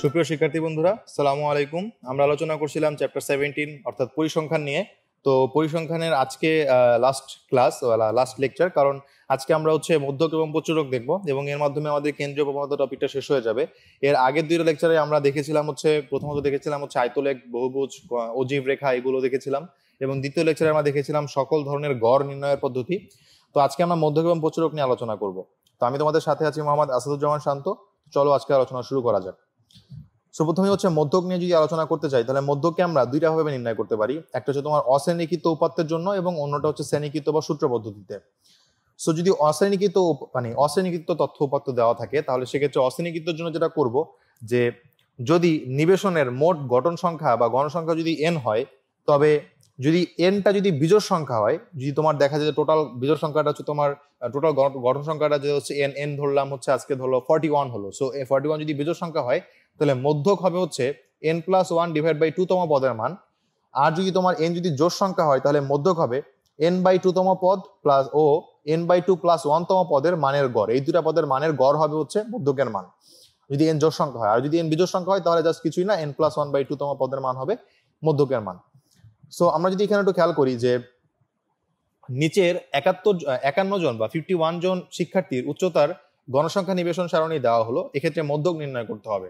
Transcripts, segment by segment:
सुप्रिय शिक्षार्थी बंधुरा सालामु आलैकुम आमरा आलोचना करछिलाम चैप्टार 17 अर्थात परिसंख्यान निये। तो परिसंख्यानेर आज के लास्ट क्लास लास्ट लेक्चर, कारण आज के आमरा होच्छे मध्यक एवं प्रचुरक देखबो एवं एर माध्यमे आमादेर केंद्रीय प्रबंध टपिकटा शेष हये जाबे। एर आगेर दुइटा लेक्चारे आमरा देखेछिलाम होच्छे प्रथमत देखेछिलाम होच्छे आयतलेख बहुभुज अजीव रेखा एगुलो देखेछिलाम एवं द्वितीय लेक्चारे आमरा देखेछिलाम सकल धरनेर गड़ निर्णय पद्धति। तो आज के आमरा मध्यक एवं प्रचुरक निये आलोचना करब। तो आमि तोमादेर साथे आछि मोहम्मद आसादुज्जामान शांतो। चलो आज के आलोचना शुरू करा जाक। तो प्रथम मध्यक निये यदि आलोचना करते चाइ ताहले मध्यकके आमरा दुइटा भावे निर्णय करते पारि, एकटा हच्छे तोमार अश्रेणीकृत उपात्तेर जन्य एबं अन्यटा हच्छे श्रेणीकृत बा सूत्र पद्धतिते। सो यदि अश्रेणीकृत माने अश्रेणीकृत तथ्य उपात्त देওয়া থাকে তাহলে সে ক্ষেত্রে অশ্রেণীকৃতের জন্য যেটা করব যে যদি নিবেশনের মোট গঠন সংখ্যা বা গণসংখ্যা যদি n হয়, তবে যদি nটা যদি বিজোড় সংখ্যা হয়, যদি তোমার দেখা যায় যে টোটাল বিজোড় সংখ্যাটা হচ্ছে তোমার টোটাল গঠন সংখ্যাটা যে হচ্ছে n n ধরলাম হচ্ছে আজকে ধরলো 41 হলো। সো এই 41 যদি বিজোড় সংখ্যা হয় তাহলে মধ্যক হবে হচ্ছে n plus 1 ডিভাইড বাই 2 তম পদের মান। আর যদি তোমার n যদি জোড় সংখ্যা হয় তাহলে মধ্যক হবে n বাই 2 তম পদ প্লাস ও n বাই 2 প্লাস 1 তম পদের মানের গড়। এই দুটো পদের মানের গড় হবে হচ্ছে মধ্যকের মান যদি n জোড় সংখ্যা হয়। আর যদি n বিজোড় সংখ্যা হয় তাহলে জাস্ট কিছুই না, n plus 1 বাই 2 তম পদের মান হবে মধ্যকের মান। সো আমরা যদি এখানে একটু খেয়াল করি যে নিচের 51 জন বা 51 জন শিক্ষার্থীর উচ্চতার গণসংখ্যা নিবেশন সারণী দেওয়া হলো, এক্ষেত্রে মধ্যক নির্ণয় করতে হবে।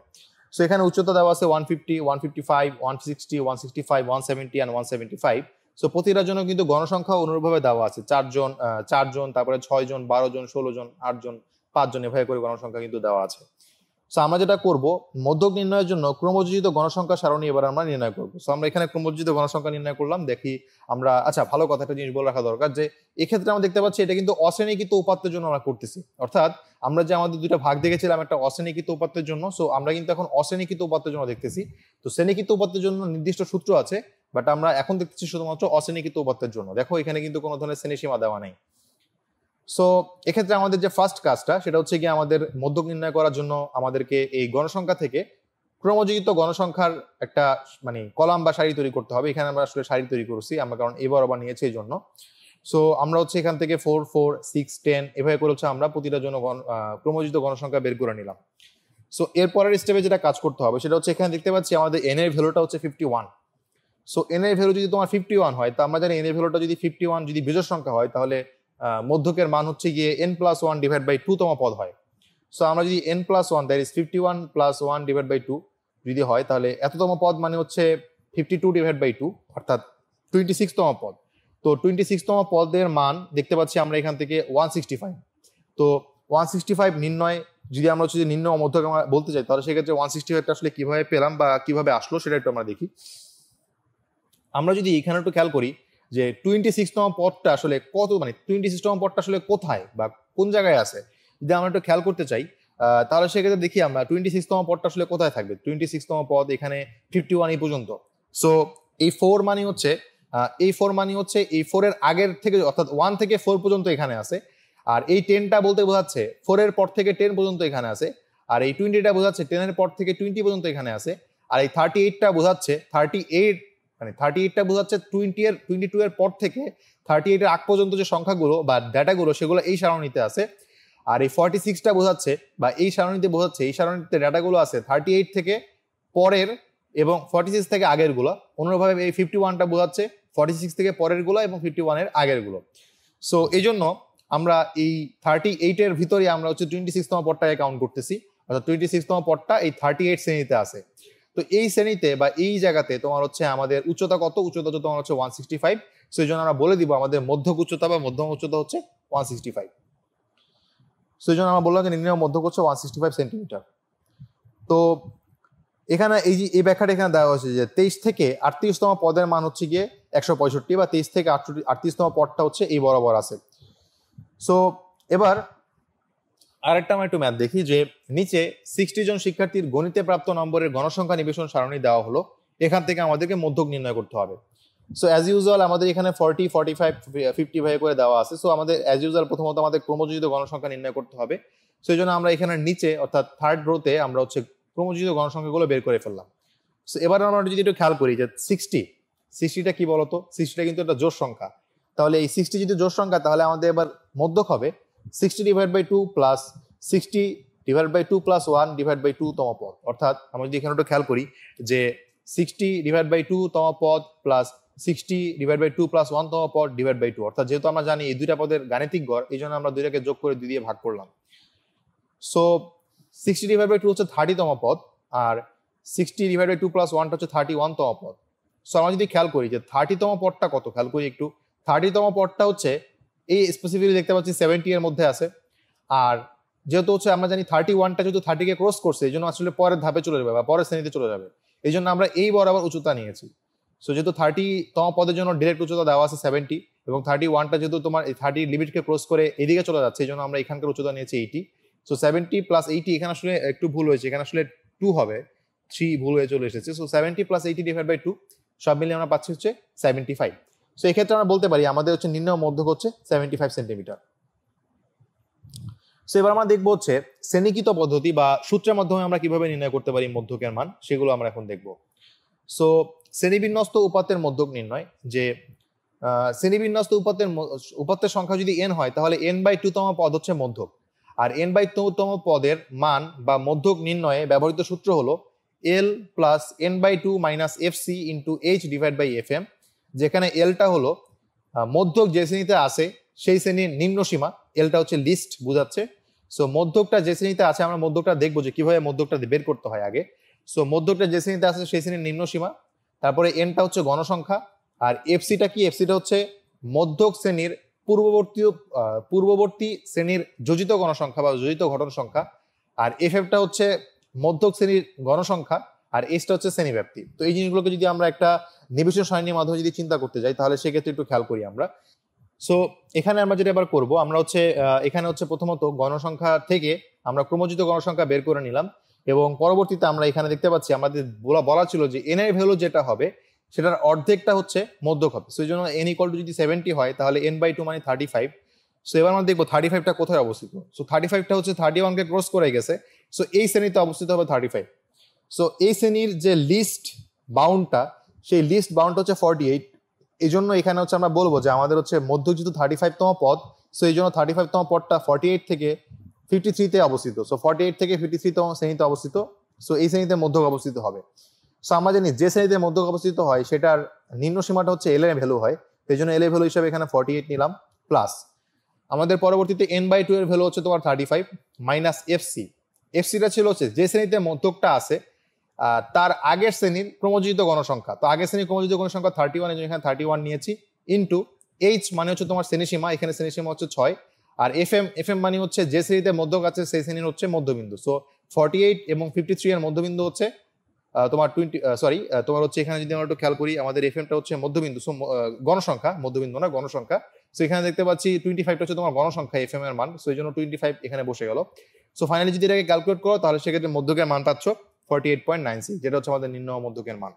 সো এখানে উচ্চতা দেওয়া আছে 150, 155, 160, 165, 170 and 175। সো প্রতিটার জন্য কিন্তু গণসংখ্যা অনুরূপভাবে দেওয়া আছে 4 জন, তারপরে 6 জন, 12 জন, 16 জন, 8 জন, 5 জন, এভাবে করে গণসংখ্যা কিন্তু দেওয়া আছে। সো আমরা যেটা করব মধ্যক নির্ণয়ের জন্য ক্রমযোজিত গণসংখ্যা সারণী এবার আমরা নির্ণয় করব। সো আমরা এখানে ক্রমযোজিত গণসংখ্যা নির্ণয় করলাম। দেখি আমরা, আচ্ছা ভালো কথা একটা জিনিস বলে রাখা দরকার যে এই ক্ষেত্রে আমরা দেখতে পাচ্ছি এটা কিন্তু অশ্রেণীকৃত উপাত্তের জন্য আমরা করতেছি, অর্থাৎ আমরা যে আমাদের দুইটা ভাগ দেখেছিলাম একটা অশ্রেণীকৃত উপাত্তের জন্য। সো আমরা কিন্তু এখন অশ্রেণীকৃত উপাত্তের জন্য দেখতেছি। তো শ্রেণীকৃত উপাত্তের জন্য নির্দিষ্ট সূত্র আছে, বাট আমরা এখন দেখতেছি শুধুমাত্র অশ্রেণীকৃত উপাত্তের জন্য। দেখো এখানে কিন্তু কোনো ধরনের শ্রেণীসীমা দেওয়া নেই। সো এক্ষেত্রে আমাদের যে ফার্স্ট কাজটা সেটা হচ্ছে কি আমাদের মধ্যক নির্ণয় করার জন্য আমাদেরকে এই গণসংখ্যা থেকে ক্রমযোজিত গণসংখ্যার একটা মানে কলাম বা সারি তৈরি করতে হবে। এখানে আমরা আসলে সারি তৈরি করছি আমরা, কারণ এবার আবার নিয়েছি এই জন্য। সো আমরা হচ্ছে এখান থেকে 4, 4, 6, 10 এভাবে করে হচ্ছে আমরা প্রতিটার জন্য ক্রমযোজিত গণসংখ্যা বের করে নিলাম। সো এরপরের স্টেপে যেটা কাজ করতে হবে সেটা হচ্ছে এখানে দেখতে পাচ্ছি আমাদের n এর ভ্যালুটা হচ্ছে 51। সো n এর ভ্যালু যদি তোমার 51 হয়, তা আমরা জানি n এর ভ্যালুটা যদি 51 যদি বিজোড় সংখ্যা হয় তাহলে মধ্যকের মান হচ্ছে গিয়ে n প্লাস 1 ডিভাইড বাই 2 তম পদ হয়। সো আমরা যদি n প্লাস 1 that is 51 plus 1 divide by 2 যদি হয় তাহলে এততম পদ মানে হচ্ছে 52 ডিভাইড বাই 2 অর্থাৎ 26 তম পদ। তো 26 তম পদের মান দেখতে পাচ্ছি আমরা এখান থেকে 165। তো 165 নির্ণয় যদি আমরা হচ্ছে নির্ণয় মধ্যক আমরা বলতে চাই তাহলে সেক্ষেত্রে 165টা আসলে কিভাবে পেলাম বা কিভাবে আসলো সেটা একটু আমরা দেখি। আমরা যদি এখানে একটু খেয়াল করি যে 26তম পদটা আসলে কত মানে 26তম পদটা আসলে কোথায় বা কোন জায়গায় আছে যদি আমরা একটু খেয়াল করতে চাই তাহলে সেক্ষেত্রে দেখি আমরা 26তম পদটা আসলে কোথায় থাকবে। 26তম পদ এখানে 51 এই পর্যন্ত। সো এই 4 মানে হচ্ছে এই 4 এর আগের থেকে অর্থাৎ 1 থেকে 4 পর্যন্ত এখানে আছে। আর এই 10টা বলতে বোঝাচ্ছে 4 এর পর থেকে 10 পর্যন্ত এখানে আছে। আর এই 20টা বোঝাচ্ছে 10 এর পর থেকে 20 পর্যন্ত এখানে আছে। আর এই 38টা বোঝাচ্ছে 38টা বোঝাচ্ছে 22 এর পর থেকে 38 এর আগ পর্যন্ত যে সংখ্যাগুলো বা ডাটাগুলো সেগুলো এই সারণীতে আছে। আর এই 46টা বোঝাচ্ছে বা এই সারণীতে ডাটাগুলো আছে 38 থেকে পরের এবং 46 থেকে আগের গুলো। অনুরূপভাবে এই 51টা বোঝাচ্ছে 46 থেকে পরের গুলো এবং 51 এর আগের গুলো। সো এই জন্য আমরা এই 38 এর ভিতরে আমরা হচ্ছে 26তম পদটাকে কাউন্ট করতেছি, অর্থাৎ 26তম পদটা এই 38 শ্রেণীতে আছে। তো এই শ্রেণীতে বা এই জায়গাতে তোমার হচ্ছে আমাদের উচ্চতা কত, উচ্চতা তো তোমার হচ্ছে 165। সেই জন্য আমরা বলে দিব আমাদের মধ্যক উচ্চতা বা মধ্যম উচ্চতা হচ্ছে 165। সেই জন্য আমরা বললাম যে নির্ণয় মধ্যক হচ্ছে 165 সেন্টিমিটার। তো এখানে এই যে এই ব্যাখ্যাটা এখানে দেওয়া হয়েছে যে 23 থেকে 38তম পদের মান হচ্ছে গিয়ে 165 বা 23 থেকে 38তম পদটা হচ্ছে এই বরাবর আছে। সো এবার আরেকটা আমরা একটু ম্যাথ দেখি যে নিচে 60 জন শিক্ষার্থীর গণিতে প্রাপ্ত নম্বরের গণসংখ্যা নিবেশন সারণী দেওয়া হলো, এখান থেকে আমাদেরকে মধ্যক নির্ণয় করতে হবে। সো অ্যাজ ইউজুয়াল আমাদের এখানে 40, 45, 55 করে দেওয়া আছে। সো আমাদের অ্যাজ ইউজুয়াল প্রথমত আমাদের ক্রমযোজিত গণসংখ্যা নির্ণয় করতে হবে। সেই জন্য আমরা এখানে নিচে অর্থাৎ থার্ড রোতে আমরা হচ্ছে ক্রমযোজিত গণসংখ্যাগুলো বের করে ফেললাম। সো এবার আমরা যদি একটু খেয়াল করি যে 60টা কি বলতো, 60টা কিন্তু একটা জোড় সংখ্যা। তাহলে এই 60 যদি জোড় সংখ্যা তাহলে আমাদের এবার মধ্যক হবে 60 divide by 2 plus 60 divide by 2 plus 1 divide by 2 तम पद अर्थात हम यदि এখানে একটু খেয়াল করি যে 60 ডিভাইড বাই 2 তম পদ প্লাস 60 डिवाइड बाय 2 प्लस 1 तम पद डिवाइड बाय 2 अर्थात যেহেতু আমরা জানি এই দুইটা পদের গাণিতিক গড় এইজন্য আমরা দুইটাকে যোগ করে দুই দিয়ে ভাগ করলাম সো 60 डिवाइड बाय 2 হচ্ছে 30 তম পদ আর 60 डिवाइड बाय 2 प्लस 1 হচ্ছে 31 তম পদ সো আমরা যদি খেয়াল করি যে 30 তম পদটা কত খেয়াল করি একটু 30 তম পদটা হচ্ছে এই স্পেসিফিক্যালি দেখতে পাচ্ছি 70 এর মধ্যে আছে আর যেহেতু হচ্ছে আমরা জানি 31 টা যেহেতু 30 কে ক্রস করছে এইজন্য আসলে পরের ধাপে চলে যাবে বা পরের শ্রেণীতে চলে যাবে এইজন্য আমরা এই বরাবর উচ্চতা নিয়েছি সো যেহেতু 30 তম পদের জন্য ডাইরেক্ট উচ্চতা দেওয়া আছে 70 এবং 31 টা যেহেতু তোমার এই 30 লিমিট কে ক্রস করে এদিকে চলে যাচ্ছে এইজন্য আমরা এখানকার উচ্চতা নিয়েছি 80 সো 70 + 80 এখানে আসলে একটু ভুল হয়েছে এখানে আসলে 2 হবে 3 ভুল হয়ে চলে এসেছে সো 70 + 80 / 2 সব মিলে আমরা পাচ্ছি হচ্ছে 75 সো এই ক্ষেত্রে আমরা বলতে পারি আমাদের হচ্ছে নিম্ন মধ্যক হচ্ছে 75 সেমি সো এবার আমরা দেখব হচ্ছে শ্রেণীকৃত পদ্ধতি বা সূত্রের মাধ্যমে আমরা কিভাবে নির্ণয় করতে পারি মধ্যকের মান সেগুলো আমরা এখন দেখব সো শ্রেণীবিন্যস্ত উপাত্তের মধ্যক নির্ণয় যে শ্রেণীবিন্যস্ত উপাত্তের সংখ্যা যদি n হয় তাহলে n/2 তম পদ হচ্ছে মধ্যক আর n/2 তম পদের মান বা মধ্যক নির্ণয়ে ব্যবহৃত সূত্র হলো l + n/2 - fc * h / fm যেখানে l টা হলো মধ্যক যে শ্রেণীতে আছে সেই শ্রেণীর নিম্ন সীমা l টা হচ্ছে লিস্ট বোঝাচ্ছে সো মধ্যকটা যে শ্রেণীতে আছে আমরা মধ্যকটা দেখব যে কিভাবে মধ্যকটা বের করতে হয় আগে সো মধ্যকটা যে শ্রেণীতে আছে সেই শ্রেণীর নিম্ন সীমা তারপরে n টা হচ্ছে গণসংখ্যা আর fc টা কি fc টা হচ্ছে মধ্যক শ্রেণীর পূর্ববর্তী শ্রেণীর যোজিত গণসংখ্যা বা যোজিত ঘটন সংখ্যা আর fm টা হচ্ছে মধ্যক শ্রেণীর গণসংখ্যা আর h টা হচ্ছে শ্রেণী ব্যাপ্তি তো এই জিনিসগুলোকে যদি আমরা একটা নিবেশন সারণীর মাধ্যমে যদি চিন্তা করতে যাই তাহলে সে ক্ষেত্রে একটু খেয়াল করি আমরা সো এখানে আমরা যেটা এবার করব আমরা হচ্ছে এখানে হচ্ছে প্রথমত গণসংখ্যা থেকে আমরা ক্রমযুক্ত গণসংখ্যা বের করে নিলাম এবং পরবর্তীতে আমরা এখানে দেখতে পাচ্ছি আমাদের বলা ছিল যে n এর ভ্যালু যেটা হবে সেটার অর্ধেকটা হচ্ছে মধ্যক হবে সো এইজন্য n = যদি 70 হয় তাহলে n/2 মানে 35 সো এবার আমরা দেখব 35 টা কোথায় অবস্থিত সো 35 টা হচ্ছে 31 কে ক্রস করে গেছে সো এই শ্রেণীতে অবস্থিত হবে 35 সো এই শ্রেণীর যে লিস্ট বাউন্ডটা সেই লিস্ট বাউন্ড হচ্ছে 48 এইজন্য এখানে হচ্ছে আমরা বলবো যে আমাদের হচ্ছে মধ্যক যেহেতু 35 তম পদ সো এইজন্য 35 তম পদটা 48 থেকে 53 তে অবস্থিত সো 48 থেকে 53 তম শ্রেণীতে অবস্থিত সো এই শ্রেণীতে মধ্যক অবস্থিত হবে সো আমরা জানি যে শ্রেণীতে মধ্যক অবস্থিত হয় সেটার নিম্ন সীমাটা হচ্ছে l এর ভ্যালু হয় এইজন্য l এর ভ্যালু হিসেবে এখানে 48 নিলাম প্লাস আমাদের পরবর্তীতে n/2 এর ভ্যালু হচ্ছে তোমার 35 - fc fc টা ছিল হচ্ছে যে শ্রেণীতে মধ্যকটা আছে তার আগের শ্রেণীর ক্রমযুক্ত গণসংখ্যা তো আগের শ্রেণীর ক্রমযুক্ত গণসংখ্যা 31 এর জন্য এখানে 31 নিয়েছি ইনটু h মানে হচ্ছে তোমার শ্রেণীসীমা এখানে শ্রেণীসীমা হচ্ছে 6 আর fm মানে হচ্ছে যে শ্রেণীতে মধ্যক আছে সেই শ্রেণীর হচ্ছে মধ্যবিন্দু সো 48 এবং 53 এর মধ্যবিন্দু হচ্ছে তোমার 20 হচ্ছে এখানে যদি আমরা একটু খেয়াল করি আমাদের fm টা হচ্ছে মধ্যবিন্দু সো গণসংখ্যা মধ্যবিন্দু না গণসংখ্যা সো এখানে দেখতে পাচ্ছি 25 টা হচ্ছে তোমার গণসংখ্যা fm এর মান সো এইজন্য 25 এখানে বসে গেল সো ফাইনালি যদি এটাকে ক্যালকুলেট করো তাহলে সেক্ষেত্রে মধ্যকের মান পাচ্ছ 48.96 যেটা হচ্ছে আমাদের নিম্ন মধ্যকের মান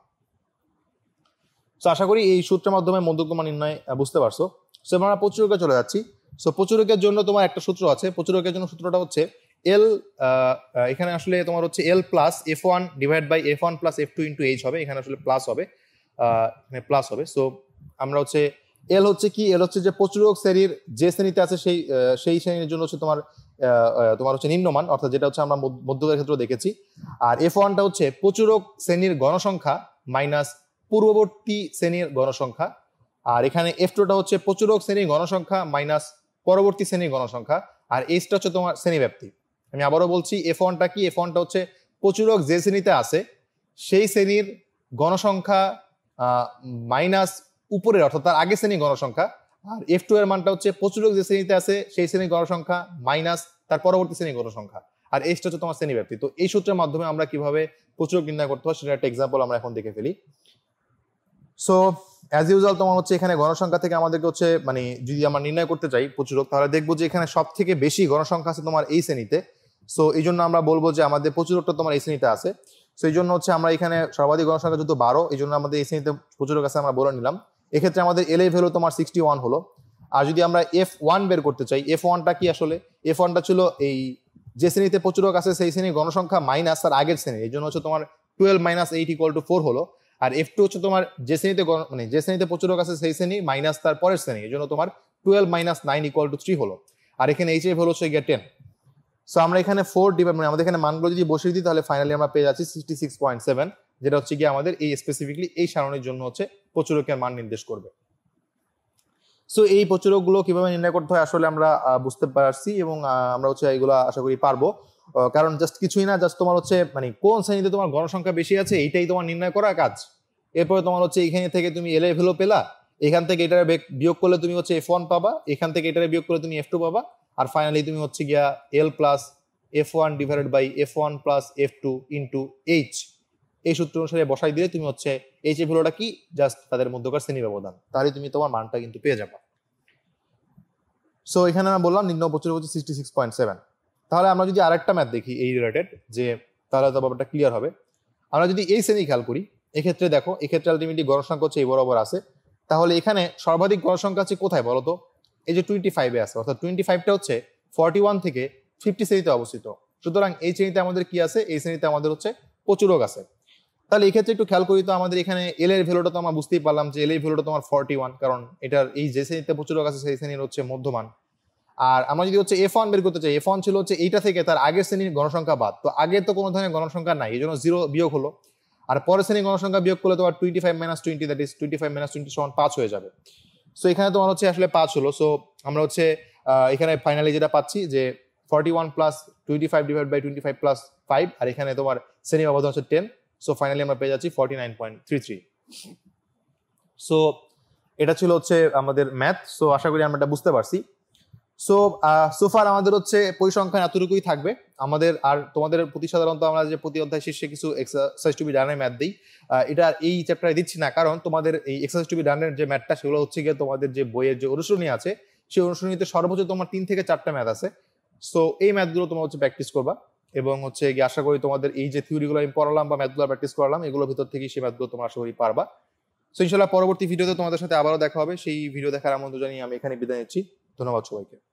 সো আশা করি এই সূত্রের মাধ্যমে মধ্যক মান নির্ণয় বুঝতে পারছো সো আমরা প্রচুরকে চলে যাচ্ছি সো প্রচুরকের জন্য তোমার একটা সূত্র আছে প্রচুরকের জন্য সূত্রটা হচ্ছে l এখানে আসলে তোমার হচ্ছে l + f1 / f1 + f2 * h হবে এখানে আসলে প্লাস হবে মানে প্লাস হবে সো আমরা হচ্ছে l হচ্ছে কি l হচ্ছে যে প্রচুরক শ্রেণীর যে শ্রেণীতে আছে সেই শ্রেণীর জন্য হচ্ছে তোমার হচ্ছে নিম্নমান অর্থাৎ যেটা হচ্ছে আমরা মধ্যকের ক্ষেত্রে দেখেছি আর f1 টা হচ্ছে প্রচুরক শ্রেণীর গণসংখ্যা মাইনাস পূর্ববর্তী শ্রেণীর গণসংখ্যা আর এখানে f2 টা হচ্ছে প্রচুরক শ্রেণীর গণসংখ্যা মাইনাস পরবর্তী শ্রেণীর গণসংখ্যা আর h টা হচ্ছে তোমার শ্রেণীব্যাপ্তি আমি আবারো বলছি f1 টা কি f1 টা হচ্ছে প্রচুরক যে শ্রেণীতে আছে সেই শ্রেণীর গণসংখ্যা মাইনাস উপরের অর্থাৎ তার আগের শ্রেণীর গণসংখ্যা আর f2 এর মানটা হচ্ছে প্রচুরক যে শ্রেণীতে আছে সেই শ্রেণীর গণসংখ্যা মাইনাস তার পরবর্তী শ্রেণীর গণসংখ্যা আর h টা হচ্ছে তোমার শ্রেণীব্যাপ্তি তো এই সূত্রের মাধ্যমে আমরা কিভাবে প্রচুরক নির্ণয় করতে হয় সেটা একটা एग्जांपल আমরা এখন দেখে ফেলি সো অ্যাজ ইউজুয়াল তোমার হচ্ছে এখানে গণসংখ্যা থেকে আমাদেরকে হচ্ছে মানে যদি আমরা নির্ণয় করতে চাই প্রচুরক তাহলে দেখব যে এখানে সবথেকে বেশি গণসংখ্যা আছে তোমার এই শ্রেণীতে সো এইজন্য আমরা বলবো যে আমাদের প্রচুরকটা তোমার এই শ্রেণীতে আছে সো এইজন্য হচ্ছে আমরা এখানে সর্বাধিক গণসংখ্যা যেহেতু 12 এইজন্য আমাদের এই শ্রেণীতে প্রচুরক আছে আমরা বলে নিলাম এই ক্ষেত্রে আমাদের l এর ভ্যালু তোমার 61 হলো আর যদি আমরা f1 বের করতে চাই f1 টা কি আসলে f1 টা ছিল এই যে শ্রেণীতে প্রচুরক আছে সেই শ্রেণীর গণসংখ্যা মাইনাস তার আগের শ্রেণী এইজন্য হচ্ছে তোমার 12 - 8 = 4 হলো আর f2 হচ্ছে তোমার যে শ্রেণীতে মানে যে শ্রেণীতে প্রচুরক আছে সেই শ্রেণী মাইনাস তার পরের শ্রেণী এইজন্য তোমার 12 - 9 = 3 হলো আর এখানে h এর ভ্যালু হচ্ছে 10 সো আমরা এখানে 4 ডিভাইড মানে আমাদের এখানে মানগুলো যদি বসিয়ে দিই তাহলে ফাইনালি আমরা পেয়ে যাচ্ছি 66.7 যেটা হচ্ছে কি আমাদের এই স্পেসিফিক্যালি এই সারণীর জন্য হচ্ছে প্রচুরকের মান নির্দেশ করবে। সো এই প্রচুরকগুলো কিভাবে নির্ণয় করতে হয় আসলে আমরা বুঝতে পারছি এবং আমরা হচ্ছে এইগুলা আশা করি পারবো, কারণ জাস্ট কিছুই না, জাস্ট তোমার হচ্ছে মানে কোন শ্রেণীতে তোমার গণসংখ্যা বেশি আছে এইটাই তোমার নির্ণয় করার কাজ। এরপরে তোমার হচ্ছে এইখান থেকে তুমি এল এর ভ্যালু পেলা, এখান থেকে এটার বিয়োগ করলে তুমি হচ্ছে এফ1 পাবা, এখান থেকে এটার বিয়োগ করলে তুমি এফ2 পাবা, আর ফাইনালি তুমি হচ্ছে গিয়া L plus F one divided by F one plus F two into H, এই সূত্র অনুসারে বসাই দিলে তুমি হচ্ছে এইচ এর ভ্যালুটা কি জাস্ট তাদের মধ্যকার শ্রেণী ব্যবধান, তাহলে তুমি তোমার মানটা কিন্তু পেয়ে যাবা। সো এখানে আমরা বললাম নিম্ন প্রচুরক হচ্ছে 66.7। তাহলে আমরা যদি আরেকটা ম্যাথ দেখি এই রিলেটেড, যে তাহলে তো ব্যাপারটা ক্লিয়ার হবে। আমরা যদি এই শ্রেণী খেয়াল করি এক্ষেত্রে দেখো এক্ষেত্রে আলটিমেটলি গণসংখ্যা হচ্ছে এই বরাবর আছে, তাহলে এখানে সর্বাধিক গণসংখ্যা আছে কোথায় বলো তো? এই যে 25 এ আছে, অর্থাৎ 25টা হচ্ছে 41 থেকে 50 শ্রেণীতে অবস্থিত। সুতরাং এই শ্রেণীতে আমাদের কি আছে? এই শ্রেণীতে আমাদের হচ্ছে প্রচুরক আছে। তাহলে এই ক্ষেত্রে একটু খেয়াল করি তো আমাদের এখানে এল এর ভ্যালুটা তো আমরা বুঝতেই পারলাম যে এল এর ভ্যালুটা তোমার 41, কারণ এটার এই যে শ্রেণীতে প্রচুরক আছে সেই শ্রেণীর হচ্ছে মধ্যমান। আর আমরা যদি হচ্ছে এফ1 বের করতে চাই, এফ1 ছিল হচ্ছে এইটা থেকে তার আগের শ্রেণীর গণসংখ্যা বাদ, তো আগে তো কোনো ধরনের গণসংখ্যা নাই, এই জন্য 0 বিয়োগ হলো, আর পরের শ্রেণীর গণসংখ্যা বিয়োগ করলে তোমার 25 - 20 দ্যাট ইজ 25 - 20 সমান 5 হয়ে যাবে। সো এখানে তোমার হচ্ছে আসলে 5 হলো। সো আমরা হচ্ছে এখানে ফাইনালি যেটা পাচ্ছি যে 41 + 25 ডিভাইড বাই 25 + 5, আর এখানে তোমার শ্রেণী ব্যবধান হচ্ছে 10। সো ফাইনালি আমরা পেয়ে যাচ্ছি 49.33। সো এটা ছিল হচ্ছে আমাদের ম্যাথ। সো আশা করি আমরা এটা বুঝতে পারছি। সো সোফার আমাদের হচ্ছে পরিসংখ্যান এতটুকুই থাকবে আমাদের। আর তোমাদের প্রতি সাধারণত আমরা যে প্রতি অধ্যায় শীর্ষে কিছু এক্সারসাইজ টু বি ডানের ম্যাথ দিই, এটা এই চ্যাপ্টারে দিচ্ছি না, কারণ তোমাদের এই এক্সারসাইজ টু বি ডানের যে ম্যাথটা সেগুলো হচ্ছে গিয়ে তোমাদের যে বইয়ের যে অনুশীলনী আছে সেই অনুশীলনীতে সর্বোচ্চ তোমার 3 থেকে 4টা ম্যাথ আছে। সো এই ম্যাথগুলো তোমার হচ্ছে প্র্যাকটিস করবা এবং হচ্ছে গিয়ে আশা করি তোমাদের এই যে থিওরিগুলো আমি পড়ালাম বা ম্যাথগুলো প্র্যাকটিস করলাম এগুলোর ভিতর থেকেই সেই ম্যাথগুলো তোমরা আশা করি পারবা। সো ইনশাল্লাহ পরবর্তী ভিডিওতে তোমাদের সাথে আবারও দেখা হবে। সেই ভিডিও দেখার আমন্ত্রণ জানিয়ে আমি এখানে বিদায় নিচ্ছি। ধন্যবাদ সবাইকে।